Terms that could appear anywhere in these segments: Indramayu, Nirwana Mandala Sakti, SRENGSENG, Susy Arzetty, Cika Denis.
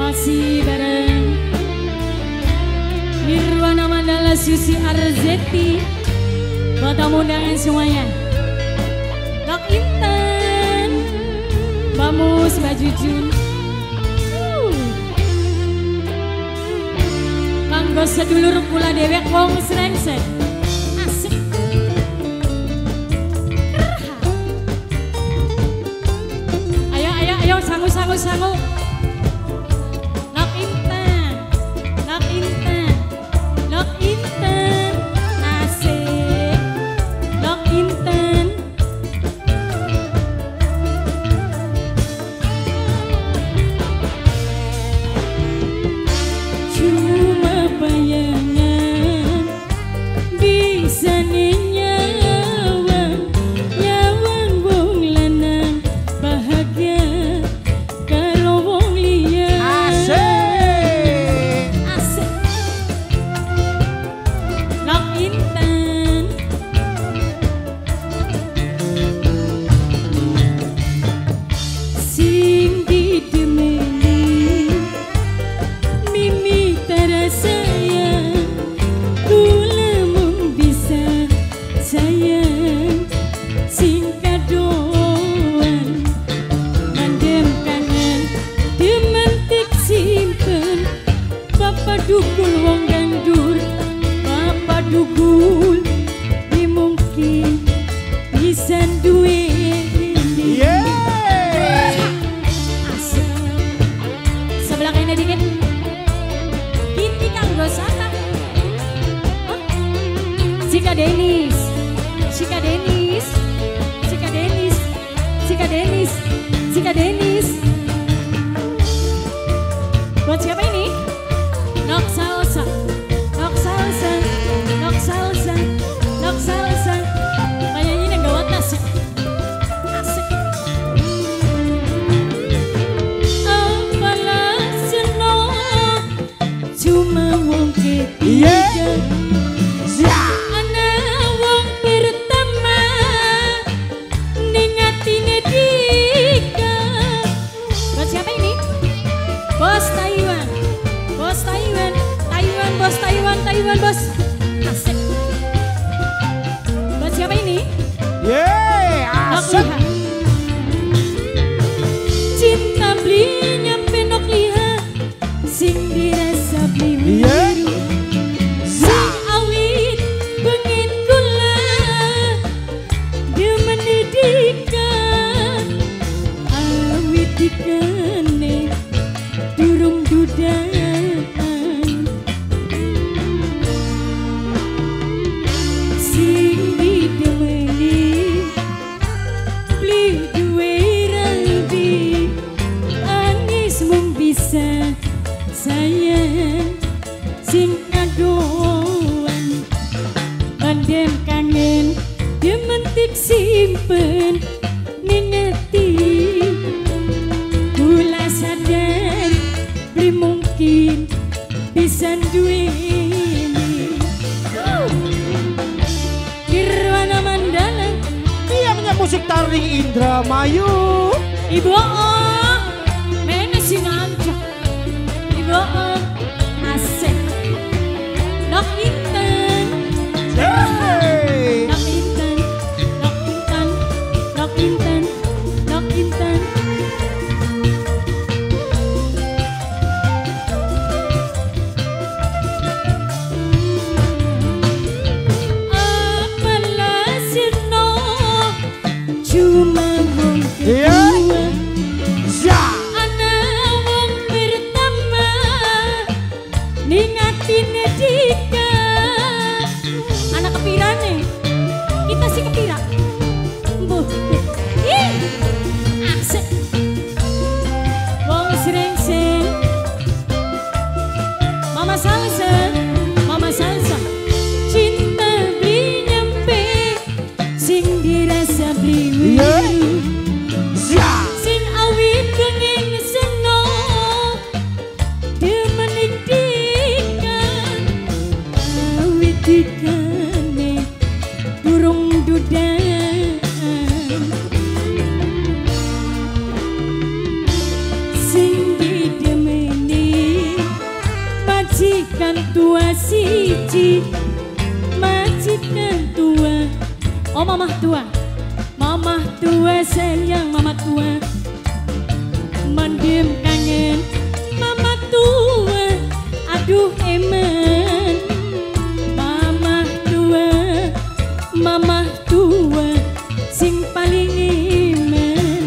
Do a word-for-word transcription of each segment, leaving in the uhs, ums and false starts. Masih bareng Nirwana Mandala Susy Arzetty, buat tamu undangan semuanya. Kak Intan, Mbak Mus, Mbak Jujun, uh. Kang Gos sedulur pula dewek wong Srengseng. Sangu-sangu Nok Intan, Nok Intan, Nok Intan, asik Nok Intan. Cuma bayangan bisa nih. Dukul wong gandur, apa dukul dimungkin bisa duwe ini. Yeah. Asik. Sebelah kene dikit. Kinti kanggo sana. Huh? Cika Denis, Cika Denis, Cika Denis, Cika Denis, Cika Denis. Buat siapa ini? Nok salsa, nok salsa, nok salsa, nok salsa. Penyanyinya gawat asik, asik. Apalah senang, cuma wong ketiga. Ana wong pertama, ning atine dika. Buat siapa ini? Bos Taiwan. Bos Taiwan, Taiwan, bos Taiwan, Taiwan, bos. Asik. Buat siapa ini? Yeay, asik. Cinta belinya penok lihat, sing dirasa beli biru. Si awit pengen gula, dia mendidikan. Awit dikene, durung duda. Sayang sing kadoan bandem kangen dia mentik simpen ningati kula sadar beli mungkin bisa duwe ini. Nirwana Mandala dia punya musik taring Indramayu. Ibu oh mene sinanca doa asik Nok Intan, Nok Intan, Nok Intan, Nok Intan, Nok Intan. Apalah seno cuma mungkin dua. majikan tua siji, majikan tua. Oh mamah tua, mamah tua sayang, mamah tua mendem kangen, mamah tua aduh eman. Mamah tua, mamah tua sing paling eman.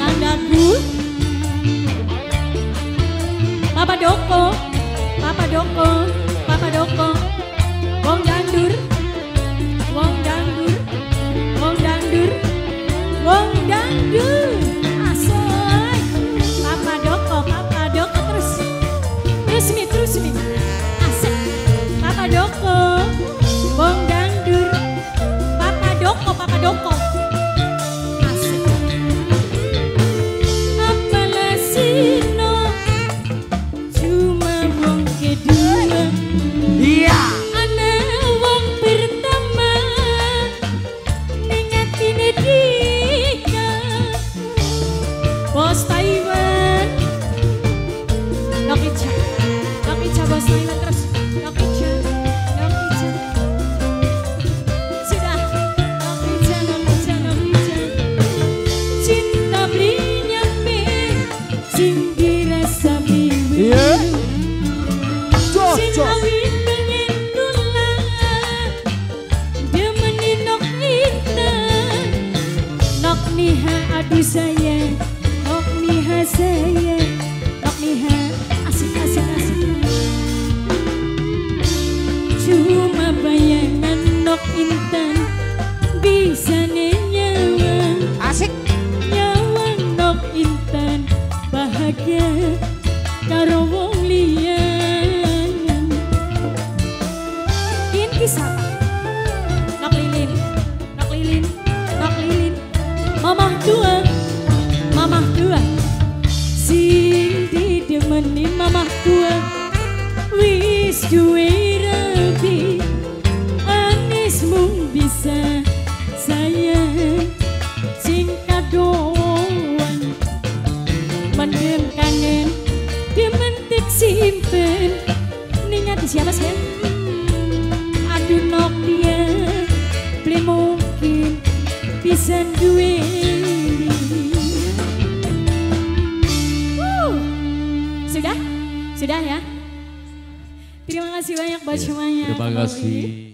Kandaku Papa Doko, Papa Doko, Papa Doko, wong dandur, wong dandur, wong dandur, wong dandur. Asik, Papa Doko, wong dangdur, Papa Doko, Papa Doko. Asik. Apalah sino, cuma wong kedua. Iya. Anak wong pertama, nengatine dika. Bos Taiwan, Nokicha. Bos Taiwan terus, Nokicha, Nokicha. Sudah, Nokicha, Nokicha, Nokicha. Cinta beli nyampe, sing dirasa bimbing. Sing awin pengen tulang, dia meninok kita. Nok niha aduh sayang, nok niha sayang, nok niha asik asik asik. Cuma bayangan nok intan bisa nyawang. Asik. Nyawang nok intan bahagia karo wong liyan. In kisah nok lilin, nok lilin, nok lilin. Mamah tua, mamah tua sing didemeni mamah tua wis duwe rabi anis mung bisa sayang sing kadoan mendem kangen dimentik simpen ningat siapa sayang aduh nok dia beli mungkin pisan duwe. Sudah? Sudah ya? Terima kasih banyak buat semuanya. Terima kasih.